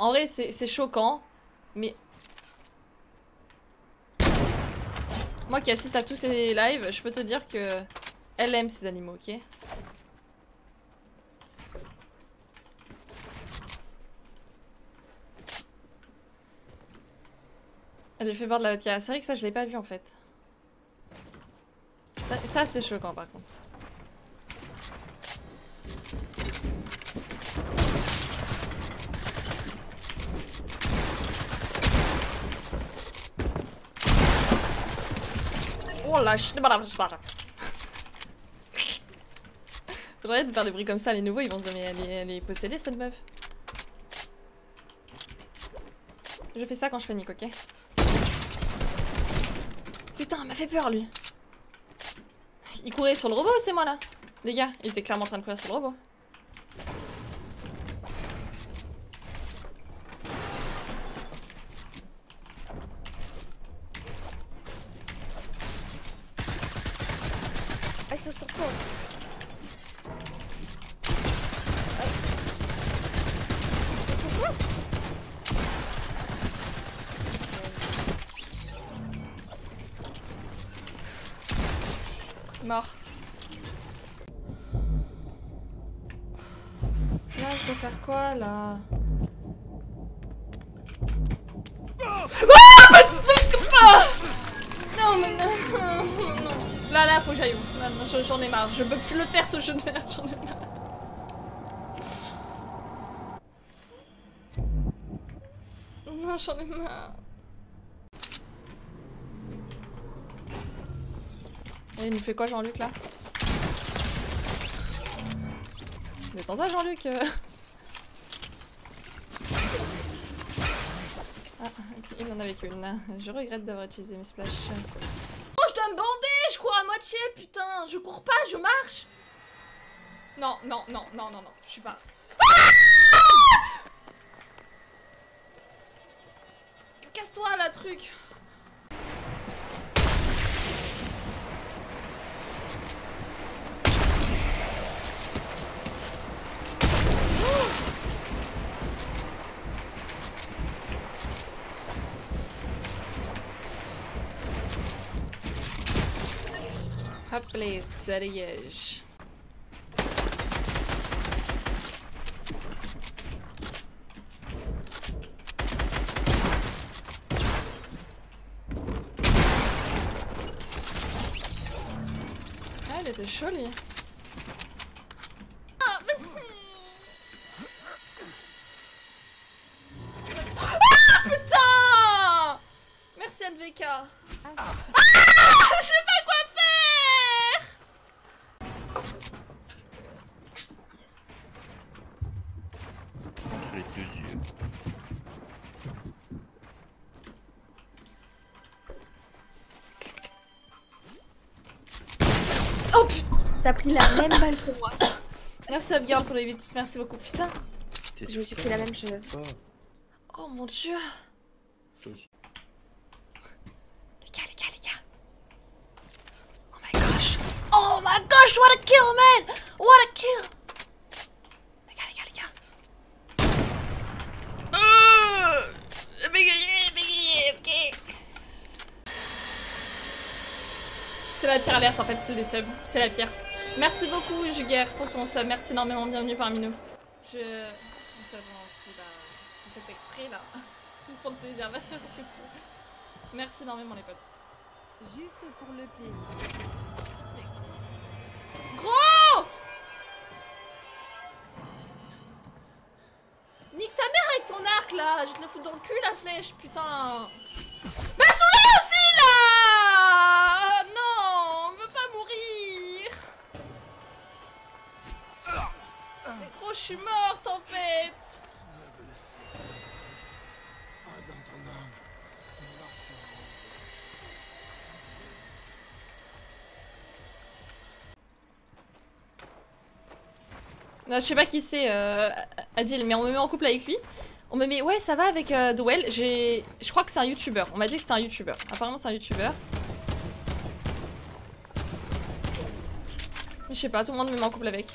En vrai, c'est choquant, mais... Moi qui assiste à tous ces lives, je peux te dire que... Elle aime ces animaux, ok? J'ai fait boire de la vodka. C'est vrai que ça, je l'ai pas vu en fait. Ça c'est choquant par contre. Oh la chute, faudrait de faire des bruits comme ça, les nouveaux ils vont se dire mais elle est possédée cette meuf. Je fais ça quand je panique, ok? Putain, il m'a fait peur lui. Il courait sur le robot, c'est moi là. Les gars, il était clairement en train de courir sur le robot. Ah, ils sont sur toi. Mort. Là, je dois faire quoi là? Ah, non, mais non, non. Là, faut que j'aille où? J'en ai marre. Je peux plus le faire ce jeu de merde. J'en ai marre. Non, j'en ai marre. Et il nous fait quoi Jean-Luc là? Détends-toi Jean-Luc. Ah ok, il en avait qu'une. Je regrette d'avoir utilisé mes splashs. Oh je dois me bander, je cours à moitié putain. Je cours pas, je marche. Non, non, non, non, non, non, je suis pas... Ah casse-toi là truc. Allez, sérieux. Ah, il était chaud, lui. Ah, mais si. Ah, putain. Merci, DVK. Ah, je sais pas quoi faire. Oh putain, ça a pris la même balle que moi. Merci Juguerre pour les bêtises, merci beaucoup. Putain, je me suis pris la même chose. Oh mon dieu. Les gars, les gars, les gars. Oh my gosh, what a kill man. What a kill. C'est la pire alerte en fait, celle des subs. C'est la pire. Merci beaucoup Juguerre pour ton sub. Merci énormément, bienvenue parmi nous. Je... On s'avance aussi là. On fait exprès là. Juste pour le plaisir, merci beaucoup. Merci énormément les potes. Juste pour le plaisir. Gros! Nique ta mère avec ton arc là! Je te le fous dans le cul la flèche, putain! Bah soulève aussi là! Non! On veut pas mourir! Mais gros, je suis morte en fait! Non, je sais pas qui c'est, Adil, mais on me met en couple avec lui. On me met, ouais, ça va avec Doel. Je crois que c'est un youtubeur. On m'a dit que c'était un youtubeur. Apparemment, c'est un youtubeur. Je sais pas, tout le monde me met en couple avec.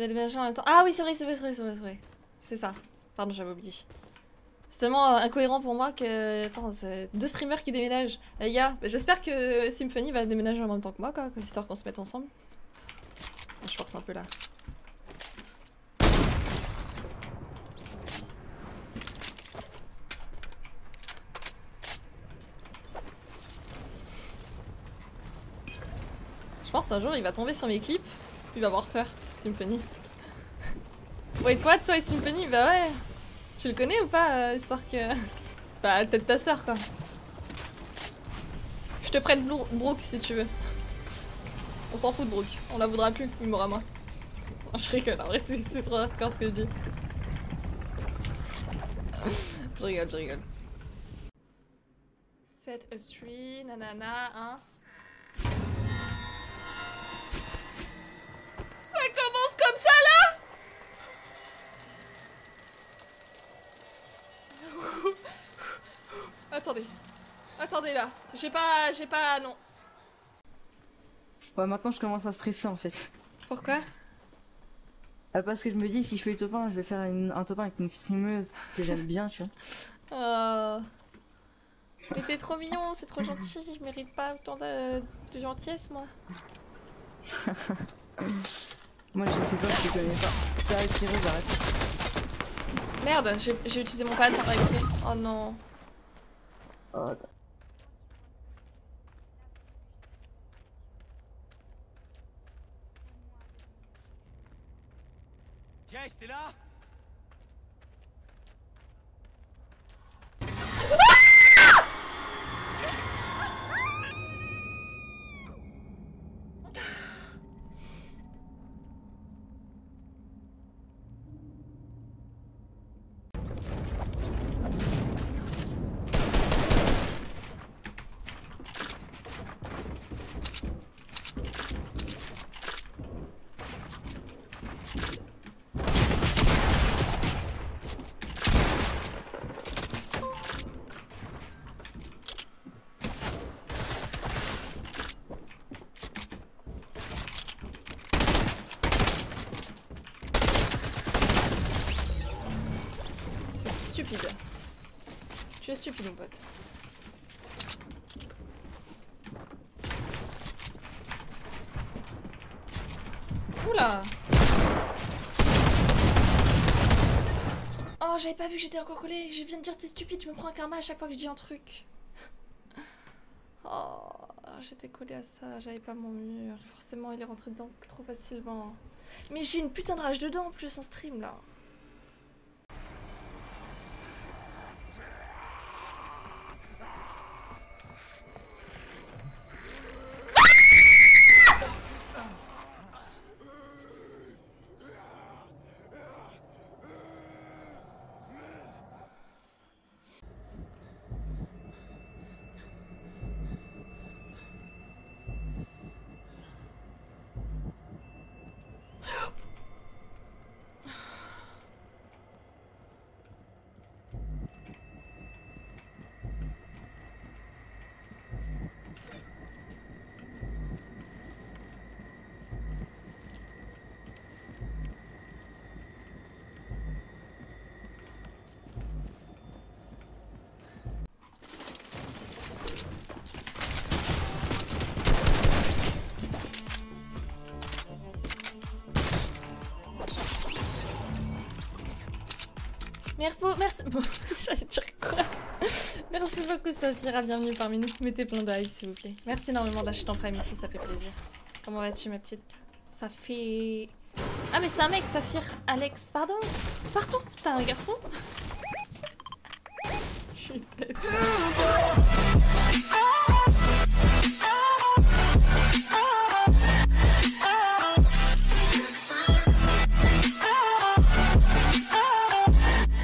Il a déménagé en même temps. Ah oui, c'est vrai. C'est ça. Pardon, j'avais oublié. C'est tellement incohérent pour moi que... Attends, c'est deux streamers qui déménagent. Les gars, j'espère que Symphony va déménager en même temps que moi, quoi, histoire qu'on se mette ensemble. Je force un peu là. Je pense un jour il va tomber sur mes clips, il va avoir peur, Symphony. Ouais, toi et Symphony, bah ouais. Tu le connais ou pas, histoire que... Bah, peut-être ta sœur, quoi. Je te prête Brooke si tu veux. On s'en fout de Brooke, on la voudra plus, humour à moi. Non, je rigole, en vrai c'est trop hardcore ce que je dis. Je rigole. 7 a 3, nanana, 1. Ça commence comme ça là. Attendez là, j'ai pas, non. Ouais, maintenant je commence à stresser en fait. Pourquoi? Parce que je me dis si je fais le top 1, je vais faire un top 1 avec une streameuse que j'aime bien, tu vois. Oh. Mais t'es trop mignon, c'est trop gentil, je mérite pas autant de gentillesse moi. Moi je sais pas, je te connais pas. Ça a tiré, j'arrête. Merde, j'ai utilisé mon pad, ça va exprès. Oh non. Oh, Jess, t'es là? Tu es stupide mon pote. Oula. Oh j'avais pas vu que j'étais encore collée, je viens de dire t'es stupide, je me prends un karma à chaque fois que je dis un truc. Oh j'étais collée à ça, j'avais pas mon mur, forcément il est rentré dedans trop facilement. Mais j'ai une putain de rage dedans en plus en stream là. Merci beaucoup, j'allais dire quoi. Merci beaucoup Saphir, bienvenue parmi nous. Mettez plein d'œil s'il vous plaît. Merci énormément d'acheter en prime ici, ça fait plaisir. Comment vas-tu ma petite? Ça fait... Ah mais c'est un mec, Saphir, Alex, pardon. Pardon, t'as un garçon. Je suis tête.